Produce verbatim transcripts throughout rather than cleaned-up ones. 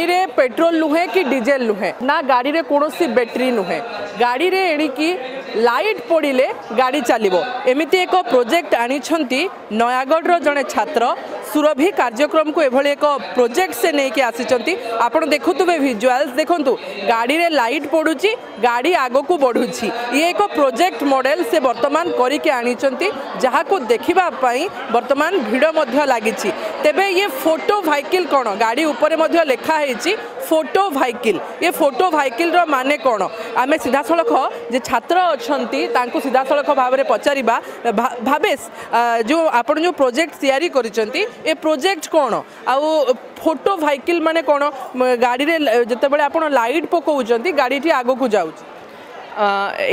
गाड़ी रे पेट्रोल नुहे कि डीजेल नुहे ना गाड़ी रे कोनोसी बैटरी नुहे गाड़ी रे एणिकी लाइट पड़िले गाड़ी चलिबो एमिति एक प्रोजेक्ट आनिछंती नयागढ़ रो जने छात्र सुरभि कार्यक्रम को एभले एक प्रोजेक्ट से नेकी आसीचंती आपण देखुतबे विजुअल्स देखंतु गाड़ी रे लाइट पडुची गाड़ी आगो को बढुची ये एक प्रोजेक्ट मॉडल से वर्तमान करके आनिचंती जहा को देखिबा पई वर्तमान भिडो मध्य लागिची तेबे ये फोटो व्हीकल कोन गाड़ी ऊपर मध्य लेखा हेची फोटो व्हीकल ये फोटो व्हीकल रो माने कोन आमे सीधा सळख जे छात्र अछंती तांको सीधा सळख भाबरे पचारीबा भाबेस जो आपण जो प्रोजेक्ट तयारी करिसंती ए प्रोजेक्ट कोन आ फोटो व्हीकल माने कोन गाड़ी रे जते बेले आपण लाइट पकोउचंती गाड़ी ठी आगो को जाउची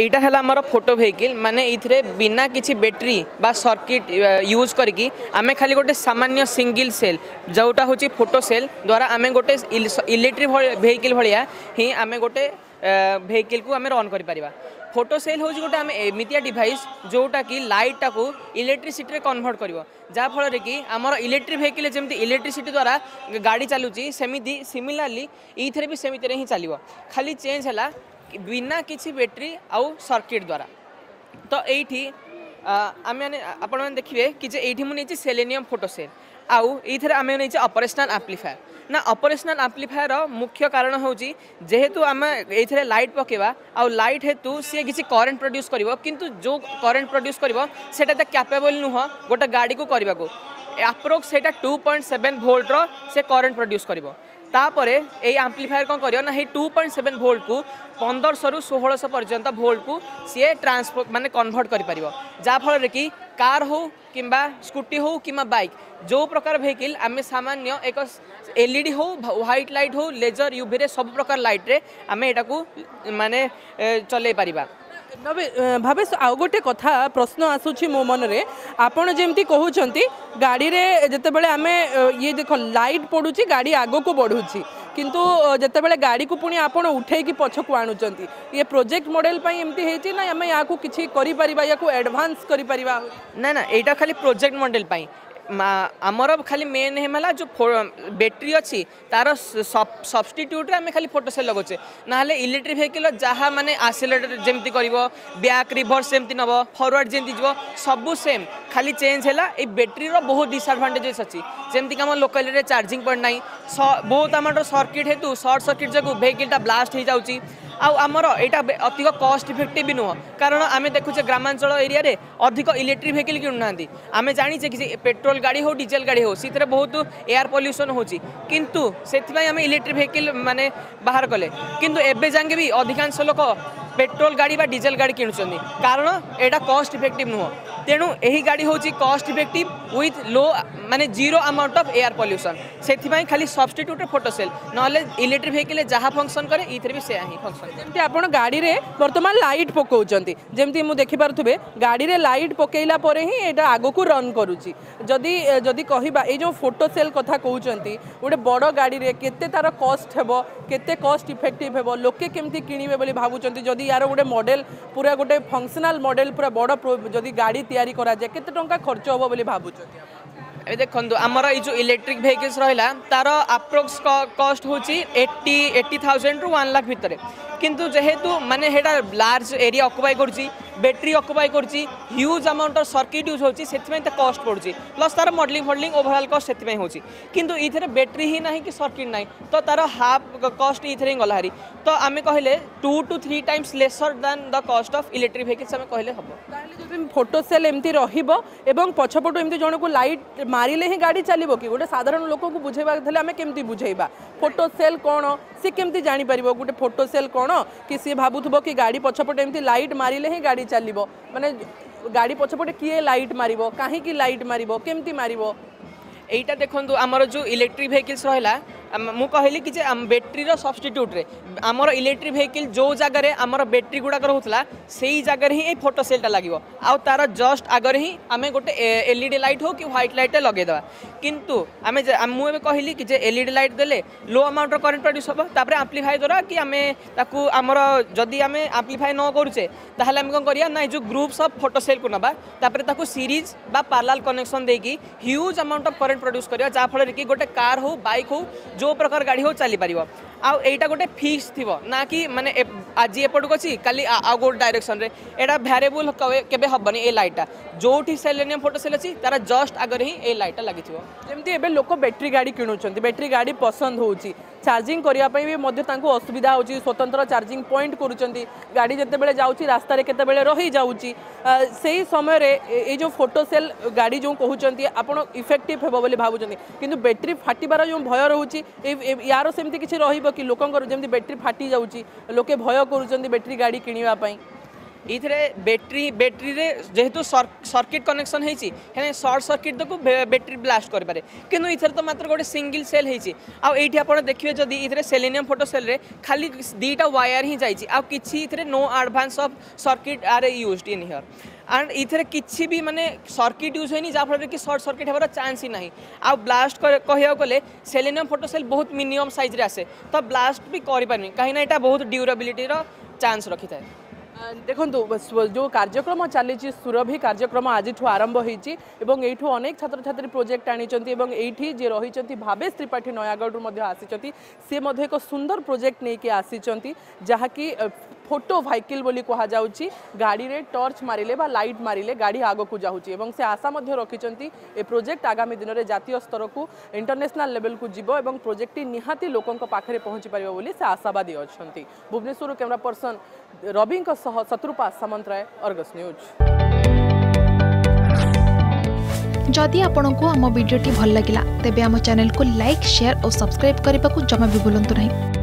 एटा हला हमर फोटो व्हीकल माने इथरे बिना किछि बैटरी बा सर्किट यूज करकी आमे खाली गोटे सामान्य सिंगल सेल जोटा होछि फोटो सेल द्वारा आमे गोटे इलेक्ट्रिक व्हीकल भलिया ही आमे गोटे व्हीकल को आमे रन करि परिबा फोटो सेल होछि गोटे आमे एमितिया डिवाइस जोटा कि लाइट टाको इलेक्ट्रिसिटी रे कन्वर्ट करबो जा फल रे कि हमर इलेक्ट्रिक व्हीकल जेमति इलेक्ट्रिसिटी द्वारा गाड़ी चालुची सेमिति सिमिलरली इथरे भी सेमिति रे ही चालिबो खाली चेंज हला बिना किसी बैटरी आउ सर्किट द्वारा तो ये आम मैंने देखिए कि ये मुझे सेलेनियम फोटो सेल आउ ये आम नहीं ऑपरेशनल एम्प्लीफायर ना ऑपरेशनल एम्प्लीफायर मुख्य कारण हूँ जेहेतु आम ये लाइट पकेबा आउ लाइट हेतु सी किसी करंट प्रोड्यूस करिवो किंतु जो करंट प्रोड्यूस करिवो सेटा कैपेबल नुह गोटे गाड़ी को करने को अप्रोक्स से टू पॉइंट सेवेन वोल्ट रो से करंट प्रोड्यूस करिवो तापर ये एम्प्लीफायर कौन कर ना टू पॉइंट सेवेन वोल्ट को पंदर सौ षोह सौ पर्यंत वोल्ट को सी ट्रांसफर माने कन्वर्ट कर जाफल कि कार हो कि स्कूटी हो कि बाइक जो प्रकार व्हीकल आम सामान्य एक एलईडी हो व्हाइट लाइट हो लेजर यूवी रे सब प्रकार लाइट रे आम यहाँ माने चले पारिबा भावे आउ गोटे कथा प्रश्न आसूची मो मन रे आपण जेमती कहउचंती गाड़ी रे जते बेले आमे ये देखो लाइट पडुची गाड़ी आगो को बढ़ुची किंतु जते बेले गाड़ी को पुणी आपण उठे की पछ को आणुचंती ये प्रोजेक्ट मॉडल पई एमती हेची ना आमे या को किछि करि परिबा या को एडवांस करि परिबा ना ना एटा खाली प्रोजेक्ट मॉडल पई आमर खाली मेन है जो बैटेरी अच्छी तार सब्स्टिट्यूट आम खाली फोटो सेल लगे ना इलेक्ट्रिक व्हीकल जहाँ मैंने एक्सीलरेटर जमी कर बैक रिवर्स सेमती नब फॉरवर्ड जमी जीव सबू सेम खाली चेंज है ये बैटेरी बहुत डिसएडवांटेजेस अच्छी जमीक आम लोकालिटी चार्जिंग पॉइंट ना बहुत आम सर्किट हेतु सर्ट सर्किट जो व्हीकलटा ब्लास्ट हो जाऊँगी आउ आमर एटा अधिक कॉस्ट इफेक्टिव भी नुह कारण आम देखुचे ग्रामांचल एरिया रे अधिक इलेक्ट्रिक व्हीकल किणुनांती आम जानिचे कि पेट्रोल गाड़ी हो डीजेल गाड़ी हो सीतरे बहुत एयर पॉल्यूशन होची किंतु सेथिबाई आम इलेक्ट्रिक व्हीकल माने बाहर कले किंतु एबे जांगे भी अधिकांश लोक पेट्रोल गाड़ी बा डीजेल गाड़ी किणुचंदी कारण एटा कॉस्ट इफेक्टिव नुह तेणु यही गाड़ी होची कॉस्ट इफेक्टिव विथ लो माने zero amount of air pollution सेथिबाई खाली सब्स्टिट्यूट फोटो सेल नले इलेक्ट्रिक व्हीकल जहाँ फंक्शन करे इथरे भी से ही फंक्शन जमती आप गाड़ी रे वर्तमान लाइट पकाउचंती जमती मु देखि पारथुबे गाड़ी रे लाइट पकेइला परे ही एटा आगो को रन करूची जदी जदी कहिबा ए जो फोटो सेल कथा कहउचंती गोटे बड़ गाड़ी रे केते तार कॉस्ट हेबो केते कॉस्ट इफेक्टिव हेबो लोके केमती किनिबे बोली भाबुचंती जदी यार गोटे मॉडल पूरा गोटे फंक्शनल मॉडल पूरा बड़ जदी गाड़ी तयारी करा जाय केते टंका खर्च हेबो बोली भाबुचंती ए देखंतु आमर ये जो इलेक्ट्रिक व्हीकल्स रहा तार अप्रोक्स कॉस्ट हूँ एट्टी एट्टी थाउजेंड रु वन लाख भितर किंतु जेहेतु माने हेडा लार्ज एरिया अकुपाई करुच्ची बैटेरी अकुपाई करुच्ची huge amount of circuit use होची सेथिमे त कॉस्ट पडुची प्लस तार मॉडलिंग फॉडलिंग ओवरऑल कॉस्ट सेथिमे होची किंतु इथरे बैटेरी ही नाही कि सर्किट नाही तो तार हाफ कॉस्ट इथरे गलाहारी तो आमे कहले two two three times lesser than the cost of electric vehicles आमे कहले हबो ताले जदि फोटो सेल एमती रहिबो एवं पछपटो एमती जण को लाइट मारिले ही गाड़ी चलिबो कि गोटे साधारण लोक को बुझेबा थले आमे केमती बुझेबा फोटो सेल कोन से केमती जानि परिबो गोटे फोटो सेल कोन कि से भाबुथबो कि गाड़ी पछपटे एमती लाइट मारिले ही गाड़ी चलिबो माने गाड़ी पछपटे किए लाइट मारिबो काहे कि लाइट मारिबो केमती मारिबो एटा देखंतु आमर जो इलेक्ट्रिक व्हीकल्स रहला मु कहली कि जे बैटरी रो सब्स्टिट्यूट रे आमर इलेक्ट्रिक व्हीकल जो जगह रे आमर बैटरी गुडा रहउतला सेही जगह ही ए फोटो सेलटा लागिवो आ तार जस्ट आगर ही आमे गोटे एलईडी लाइट हो कि व्हाइट लाइट लगे दवा किंतु आमे मु एबे कहली कि जे एलईडी लाइट देले लो अमाउंट रो करंट प्रोड्यूस होबो तापर एम्प्लीफायर द्वारा कि आमे ताकू आमर जदी आमे एम्प्लीफाई न करूचे ताहले आमे कोन करिया ना जो ग्रुप्स ऑफ फोटो सेल को नबा तापर ताकू सीरीज बा पैरेलल कनेक्शन देकी huge amount of current produce करिया जा फल रे कि गोटे कार हो बाइक हो जो प्रकार गाड़ी हो चली पार आईटा गोटे फिक्स थी ना कि मानने आज एपटक अच्छी काली आउ गोटे डायरेक्शन में यहाँ भेरिएबुल केवे हेनी ये लाइटा जोटी सेलेनियम फोटो सेल अच्छी तार जस्ट आगे ही ये लाइटा लगी जमी लोक बैटेरी गाड़ी किणुंट बैटेरी गाड़ी पसंद हो चार्जिंग करने भी असुविधा हो स्वतंत्र चार्जिंग पॉइंट करुँच गाड़ी जितेबाला जाऊँगी रास्त रही जाऊँगी से समय ये जो फोटो सेल गाड़ी जो कहते हैं आपड़ इफेक्टिव हे बोली भावुं कि बैटेरी फाटिबार जो भय रोचे यार सेमती किसी रही लोक जमी बैटेरी फाटी जाऊँगी लोके भय कर बैटेरी गाड़ी किणवाई ये बैटेरी बैटेरी जेहेतु सर्किट कनेक्शन होने सर्ट सर्किट तक बैटेरी ब्लास्ट करे कि इधर तो मात्र गोटे सिंगल सेल होती आज देखिए जब इधर सेलेनियम फोटो सेल रे खाली दीटा वायर ही जाए no advance of circuit are used in here and इधर किसी भी माने सर्किट यूज होनी जहाँफल कि सर्ट सर्किट होबार चान्स ही ना आ ब्लास्ट कह गले सेलेनियम फोटो सेल बहुत मिनिमम साइज आसे तो ब्लास्ट भी करें कहीं यहाँ बहुत ड्यूरेबिलिटी चान्स रखी था देखो जो कार्यक्रम चली सुरभि कार्यक्रम आज आरंभ होती अनेक छात्र छात्री प्रोजेक्ट आनी ये रही भावेश त्रिपाठी नयागढ़ आसी सी एक सुंदर प्रोजेक्ट नहीं कि आसी जहाँकि फोटो व्हीकल बोली कहा जाउची गाड़ी रे टॉर्च मारिले बा लाइट मारिले गाड़ी आगो को जाउची एवं से आशा मध्य रखिचंती ए प्रोजेक्ट आगामी दिन में जातीय स्तर को इंटरनेशनल लेवल को जीवो एवं प्रोजेक्ट निहाती लोकन पाखरे पहुंची पारिबो बोली से आशावादी अछंती। भुवनेश्वर कैमरा पर्सन रवि को सह शत्रुपा सामंतराय अर्गस न्यूज। जदि आपंक आम भिडी भल लगा तेब चैनल को लाइक शेयर और सब्सक्राइब करने को जमा भी भूलु नहीं।